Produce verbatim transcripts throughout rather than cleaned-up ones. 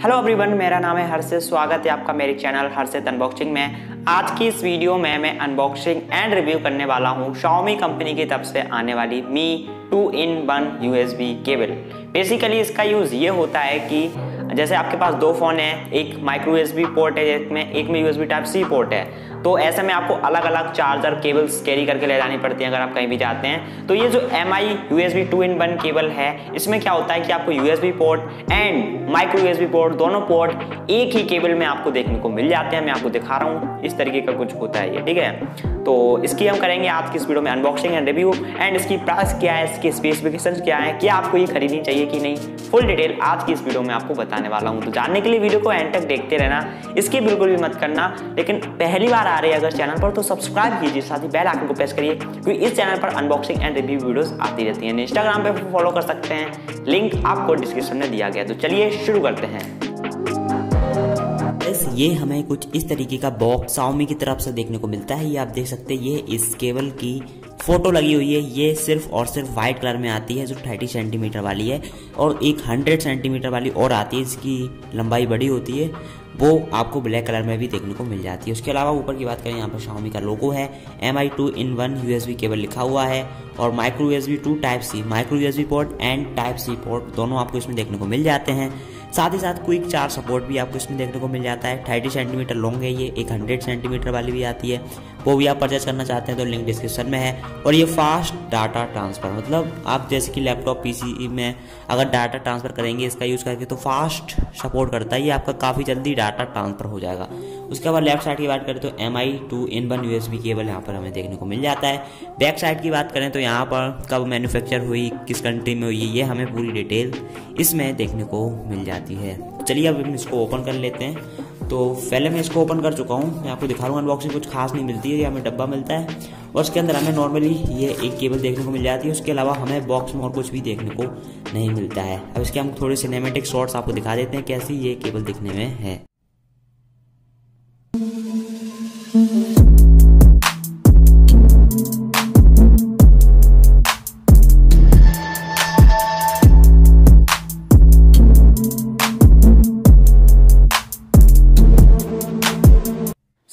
Hello everyone, मेरा नाम है हर्षित। स्वागत है आपका मेरे चैनल हर्षित अनबॉक्सिंग में। आज की इस वीडियो में मैं अनबॉक्सिंग एंड रिव्यू करने वाला हूं Xiaomi कंपनी की तरफ से आने वाली Mi two in one USB cable. Basically इसका यूज़ ये होता है कि जैसे आपके पास दो फ़ोन है, एक माइक्रो यूएसबी पोर्ट है जिसमें एक में यूएसबी टाइप सी पोर्ट है, तो ऐसे में आपको अलग अलग चार्जर केबल्स कैरी करके ले जानी पड़ती है अगर आप कहीं भी जाते हैं। तो ये जो M I USB two in one cable है, इसमें क्या होता है कि आपको USB port and micro USB port दोनों पोर्ट एक ही केबल में आपको देखने को मिल जाते हैं। मैं आपको दिखा रहा हूँ, इस तरीके का कुछ होता है ये, ठीक है। तो इसकी हम करेंगे आज की इस वीडियो में अनबॉक्सिंग एंड रिव्यू, एंड इसकी प्राइस क्या है, इसकी स्पेसिफिकेशंस क्या है, क्या आपको ये खरीदनी चाहिए कि नहीं, फुल डिटेल आज की इस वीडियो में आपको बताने वाला हूँ। तो जानने के लिए वीडियो को एंड तक देखते रहना, इसकी बिल्कुल भी मत करना। लेकिन पहली बार आ रहे हैं अगर चैनल पर तो सब्सक्राइब कीजिए, साथ ही बेल आइकन को प्रेस करिए, क्योंकि इस चैनल पर अनबॉक्सिंग एंड रिव्यू वीडियोस आती रहती हैं। इंस्टाग्राम पर फॉलो कर सकते हैं, लिंक आपको डिस्क्रिप्शन में दिया गया। तो चलिए शुरू करते हैं। ये हमें कुछ इस तरीके का बॉक्स Xiaomi की तरफ से देखने को मिलता है। ये आप देख सकते हैं, ये इस केबल की फोटो लगी हुई है। ये सिर्फ और सिर्फ वाइट कलर में आती है जो तीस सेंटीमीटर वाली है, और एक सौ सेंटीमीटर वाली और आती है, इसकी लंबाई बड़ी होती है, वो आपको ब्लैक कलर में भी देखने को मिल जाती है। उसके अलावा ऊपर की बात करें, यहाँ पर Xiaomi का लोगो है, M I two in one USB cable लिखा हुआ है, और micro USB to type C, micro USB port and type C port दोनों आपको इसमें देखने को मिल जाते हैं। साथ ही साथ क्विक चार्ज सपोर्ट भी आपको इसमें देखने को मिल जाता है। तीस सेंटीमीटर लॉन्ग है ये, एक सौ सेंटीमीटर वाली भी आती है, वो भी आप परचेज करना चाहते हैं तो लिंक डिस्क्रिप्शन में है। और ये फास्ट डाटा ट्रांसफ़र, मतलब आप जैसे कि लैपटॉप पीसी में अगर डाटा ट्रांसफ़र करेंगे इसका यूज़ करके तो फास्ट सपोर्ट करता है, ये आपका काफ़ी जल्दी डाटा ट्रांसफ़र हो जाएगा। उसके बाद लेफ्ट साइड की बात करें तो M I two in one USB cable यहाँ पर हमें देखने को मिल जाता है। बैक साइड की बात करें तो यहाँ पर कब मैन्युफैक्चर हुई, किस कंट्री में हुई, ये हमें पूरी डिटेल इसमें देखने को मिल जाती है। चलिए अब हम इसको ओपन कर लेते हैं। तो पहले मैं इसको ओपन कर चुका हूँ, मैं आपको दिखा रहा हूँ। अनबॉक्सिंग कुछ खास नहीं मिलती है, ये हमें डब्बा मिलता है और उसके अंदर हमें नॉर्मली ये एक केबल देखने को मिल जाती है। उसके अलावा हमें बॉक्स में और कुछ भी देखने को नहीं मिलता है। अब इसके हम थोड़े सिनेमेटिक शॉट्स आपको दिखा देते हैं कैसी ये केबल दिखने में है।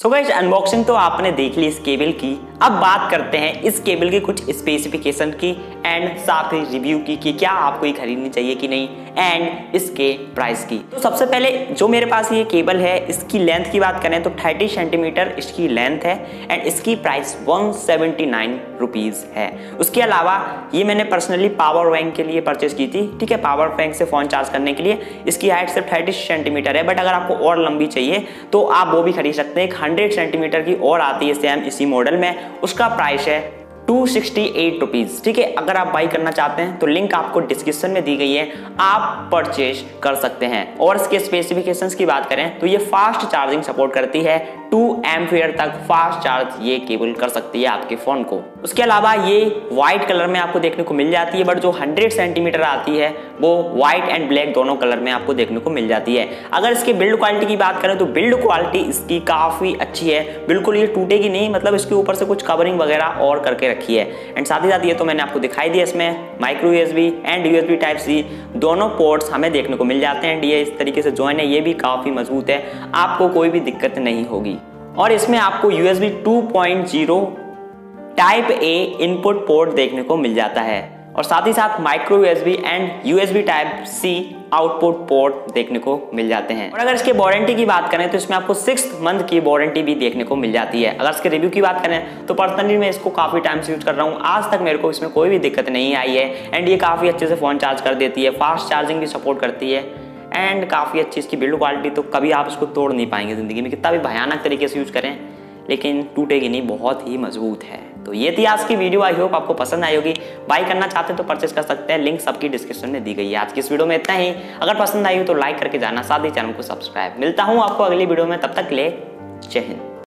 सो गाइस, अनबॉक्सिंग तो आपने देख ली इस केबल की। अब बात करते हैं इस केबल की कुछ स्पेसिफिकेशन की एंड साथ ही रिव्यू की कि क्या आपको ये खरीदनी चाहिए कि नहीं, एंड इसके प्राइस की। तो सबसे पहले जो मेरे पास ये केबल है, इसकी लेंथ की बात करें तो तीस सेंटीमीटर इसकी लेंथ है एंड इसकी प्राइस एक सौ उन्यासी रुपीस है। उसके अलावा ये मैंने पर्सनली पावर बैंक के लिए परचेज की थी, ठीक है, पावर बैंक से फ़ोन चार्ज करने के लिए। इसकी हाइट सिर्फ तीस सेंटीमीटर है, बट अगर आपको और लंबी चाहिए तो आप वो भी खरीद सकते हैं। एक सौ सेंटीमीटर की और आती है सेम इसी मॉडल में, उसका प्राइस है दो सौ अड़सठ रुपीस, ठीक है। अगर आप बाई करना चाहते हैं तो लिंक आपको डिस्क्रिप्शन में दी गई है, आप परचेज कर सकते हैं। और इसके स्पेसिफिकेशंस की बात करें तो ये फास्ट चार्जिंग सपोर्ट करती है, टू एम्पियर तक फास्ट चार्ज ये केबल कर सकती है आपके फ़ोन को। उसके अलावा ये वाइट कलर में आपको देखने को मिल जाती है, बट जो सौ सेंटीमीटर आती है वो वाइट एंड ब्लैक दोनों कलर में आपको देखने को मिल जाती है। अगर इसके बिल्ड क्वालिटी की बात करें तो बिल्ड क्वालिटी इसकी काफ़ी अच्छी है, बिल्कुल ये टूटेगी नहीं, मतलब इसके ऊपर से कुछ कवरिंग वगैरह और करके रखी है। एंड साथ ही साथ ये तो मैंने आपको दिखाई दिया, इसमें micro USB and USB type C दोनों पोर्ट्स हमें देखने को मिल जाते हैं, एंड ये इस तरीके से जॉइन है, ये भी काफ़ी मजबूत है, आपको कोई भी दिक्कत नहीं होगी। और इसमें आपको USB two point zero type A input port देखने को मिल जाता है, और साथ ही साथ micro USB and USB type C output port देखने को मिल जाते हैं। और अगर इसके वारंटी की बात करें तो इसमें आपको सिक्स मंथ की वारंटी भी देखने को मिल जाती है। अगर इसके रिव्यू की बात करें तो पर्सनली मैं इसको काफ़ी टाइम से यूज कर रहा हूँ, आज तक मेरे को इसमें कोई भी दिक्कत नहीं आई है, एंड ये काफ़ी अच्छे से फ़ोन चार्ज कर देती है, फास्ट चार्जिंग भी सपोर्ट करती है, एंड काफ़ी अच्छी इसकी बिल्ड क्वालिटी, तो कभी आप इसको तोड़ नहीं पाएंगे ज़िंदगी में, कितना भी भयानक तरीके से यूज़ करें, लेकिन टूटेगी नहीं, बहुत ही मजबूत है। तो ये थी आज की वीडियो, आई होप आपको पसंद आई होगी। बाय करना चाहते हैं तो परचेज कर सकते हैं, लिंक सबकी डिस्क्रिप्शन में दी गई है। आज की इस वीडियो में इतना ही, अगर पसंद आई हो तो लाइक करके जाना, साथ ही चैनल को सब्सक्राइब। मिलता हूँ आपको अगली वीडियो में, तब तक ले जय हिंद।